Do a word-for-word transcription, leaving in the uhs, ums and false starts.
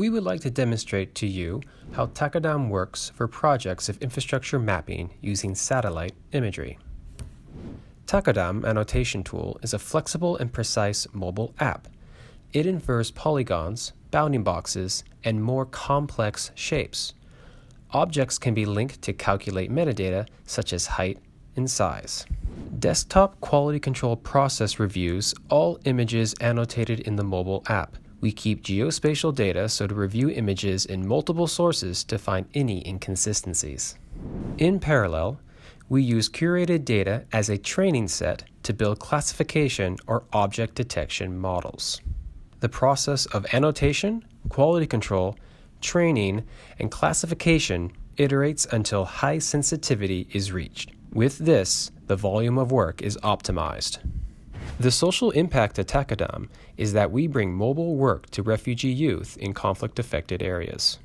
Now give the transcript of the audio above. We would like to demonstrate to you how Taqadam works for projects of infrastructure mapping using satellite imagery. Taqadam, a notation tool, is a flexible and precise mobile app. It infers polygons, bounding boxes, and more complex shapes. Objects can be linked to calculate metadata such as height and size. Desktop quality control process reviews all images annotated in the mobile app. We keep geospatial data so to review images in multiple sources to find any inconsistencies. In parallel, we use curated data as a training set to build classification or object detection models. The process of annotation, quality control, training, and classification iterates until high sensitivity is reached. With this, the volume of work is optimized. The social impact of Taqadam is that we bring mobile work to refugee youth in conflict-affected areas.